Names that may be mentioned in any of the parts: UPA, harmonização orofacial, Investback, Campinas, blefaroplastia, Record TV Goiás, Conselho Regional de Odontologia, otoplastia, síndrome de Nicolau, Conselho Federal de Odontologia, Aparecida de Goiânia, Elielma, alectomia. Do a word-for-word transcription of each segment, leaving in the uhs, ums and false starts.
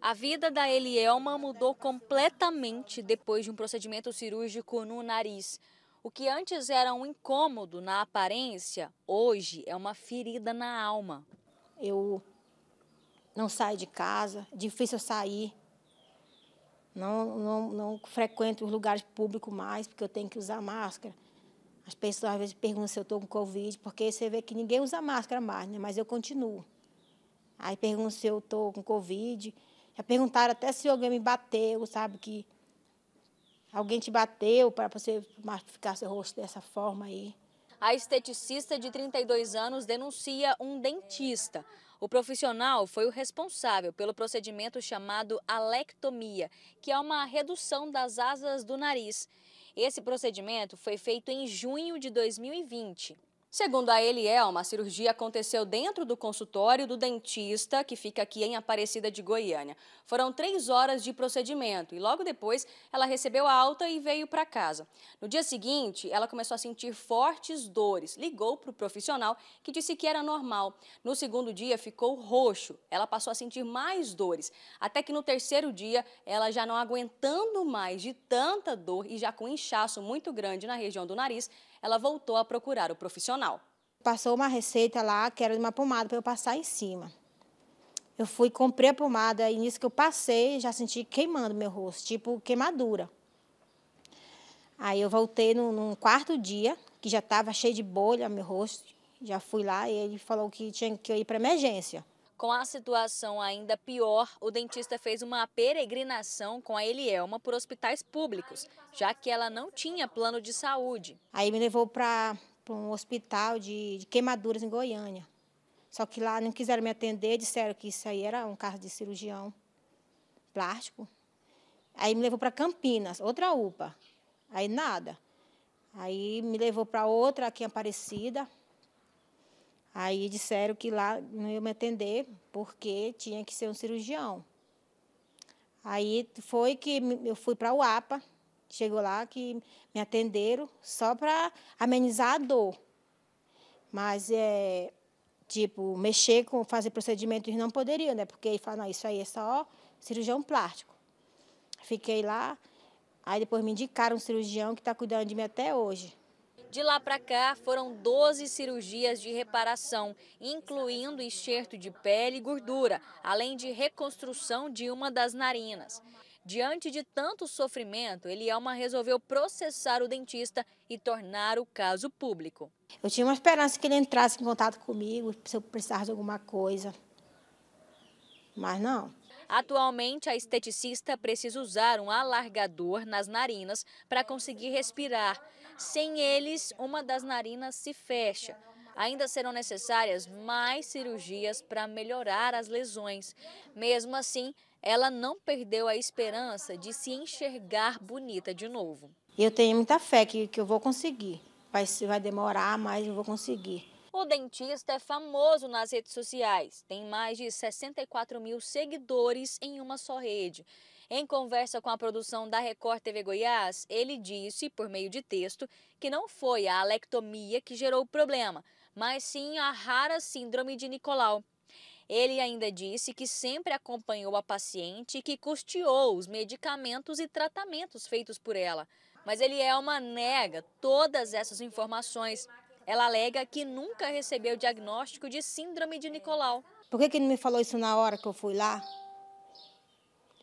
A vida da Elielma mudou completamente depois de um procedimento cirúrgico no nariz. O que antes era um incômodo na aparência, hoje é uma ferida na alma. Eu não saio de casa, é difícil eu sair. Não, não, não frequento os lugares públicos mais, porque eu tenho que usar máscara. As pessoas às vezes perguntam se eu estou com Covid, porque você vê que ninguém usa máscara mais, né? Mas eu continuo. Aí perguntam se eu estou com Covid. Já perguntaram até se alguém me bateu, sabe, que alguém te bateu para você ficar seu rosto dessa forma aí. A esteticista de trinta e dois anos denuncia um dentista. O profissional foi o responsável pelo procedimento chamado alectomia, que é uma redução das asas do nariz. Esse procedimento foi feito em junho de dois mil e vinte. Segundo a Elielma, a cirurgia aconteceu dentro do consultório do dentista, que fica aqui em Aparecida de Goiânia. Foram três horas de procedimento e logo depois ela recebeu a alta e veio para casa. No dia seguinte, ela começou a sentir fortes dores. Ligou para o profissional, que disse que era normal. No segundo dia, ficou roxo. Ela passou a sentir mais dores. Até que no terceiro dia, ela já não aguentando mais de tanta dor e já com inchaço muito grande na região do nariz, ela voltou a procurar o profissional. Passou uma receita lá, que era de uma pomada para eu passar em cima. Eu fui, comprei a pomada e nisso que eu passei, já senti queimando meu rosto, tipo queimadura. Aí eu voltei no, no quarto dia, que já estava cheio de bolha meu rosto, já fui lá e ele falou que tinha que eu ir para emergência. Com a situação ainda pior, o dentista fez uma peregrinação com a Elielma por hospitais públicos, já que ela não tinha plano de saúde. Aí me levou para um hospital de, de queimaduras em Goiânia. Só que lá não quiseram me atender, disseram que isso aí era um caso de cirurgião plástico. Aí me levou para Campinas, outra U P A. Aí nada. Aí me levou para outra aqui em Aparecida. Aí disseram que lá não ia me atender porque tinha que ser um cirurgião. Aí foi que eu fui para o U A P A, chegou lá que me atenderam só para amenizar a dor. Mas, é, tipo, mexer com, fazer procedimentos não poderiam, né? Porque eles falaram, não, isso aí é só cirurgião plástico. Fiquei lá, aí depois me indicaram um cirurgião que está cuidando de mim até hoje. De lá para cá, foram doze cirurgias de reparação, incluindo enxerto de pele e gordura, além de reconstrução de uma das narinas. Diante de tanto sofrimento, Elielma resolveu processar o dentista e tornar o caso público. Eu tinha uma esperança que ele entrasse em contato comigo, se eu precisasse de alguma coisa, mas não. Atualmente, a esteticista precisa usar um alargador nas narinas para conseguir respirar. Sem eles, uma das narinas se fecha. Ainda serão necessárias mais cirurgias para melhorar as lesões. Mesmo assim, ela não perdeu a esperança de se enxergar bonita de novo. Eu tenho muita fé que, que eu vou conseguir. Vai, vai demorar, mas eu vou conseguir. O dentista é famoso nas redes sociais, tem mais de sessenta e quatro mil seguidores em uma só rede. Em conversa com a produção da Record T V Goiás, ele disse, por meio de texto, que não foi a alectomia que gerou o problema, mas sim a rara síndrome de Nicolau. Ele ainda disse que sempre acompanhou a paciente e que custeou os medicamentos e tratamentos feitos por ela. Mas Elielma nega todas essas informações. Ela alega que nunca recebeu diagnóstico de síndrome de Nicolau. Por que que não me falou isso na hora que eu fui lá?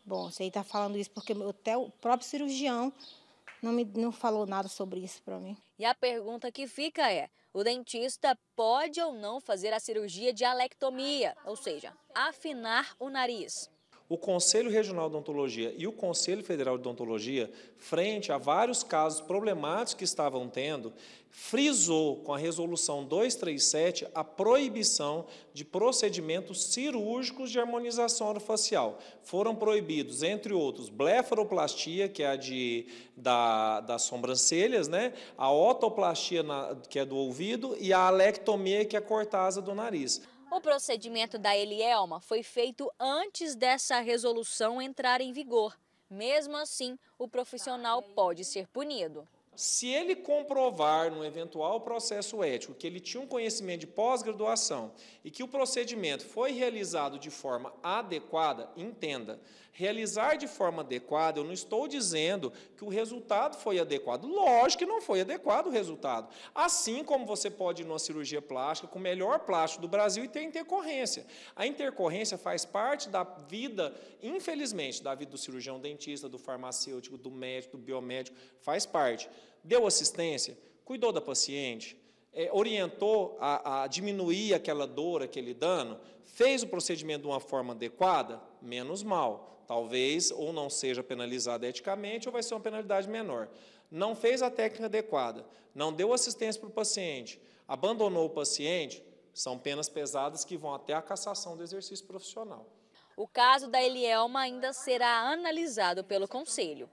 Bom, você aí está falando isso porque até o próprio cirurgião não me não falou nada sobre isso para mim. E a pergunta que fica é, o dentista pode ou não fazer a cirurgia de alectomia, ou seja, afinar o nariz? O Conselho Regional de Odontologia e o Conselho Federal de Odontologia, frente a vários casos problemáticos que estavam tendo, frisou com a resolução duzentos e trinta e sete a proibição de procedimentos cirúrgicos de harmonização orofacial. Foram proibidos, entre outros, blefaroplastia, que é a de, da, das sobrancelhas, né? A otoplastia, na, que é do ouvido, e a alectomia, que é cortar a asa do nariz. O procedimento da Elielma foi feito antes dessa resolução entrar em vigor. Mesmo assim, o profissional pode ser punido. Se ele comprovar, num eventual processo ético, que ele tinha um conhecimento de pós-graduação e que o procedimento foi realizado de forma adequada, entenda, realizar de forma adequada, eu não estou dizendo que o resultado foi adequado. Lógico que não foi adequado o resultado. Assim como você pode ir numa cirurgia plástica com o melhor plástico do Brasil e ter intercorrência. A intercorrência faz parte da vida, infelizmente, da vida do cirurgião dentista, do farmacêutico, do médico, do biomédico, faz parte. Deu assistência, cuidou da paciente, é, orientou a, a diminuir aquela dor, aquele dano, fez o procedimento de uma forma adequada, menos mal. Talvez ou não seja penalizado eticamente ou vai ser uma penalidade menor. Não fez a técnica adequada, não deu assistência para o paciente, abandonou o paciente, são penas pesadas que vão até a cassação do exercício profissional. O caso da Elielma ainda será analisado pelo Conselho.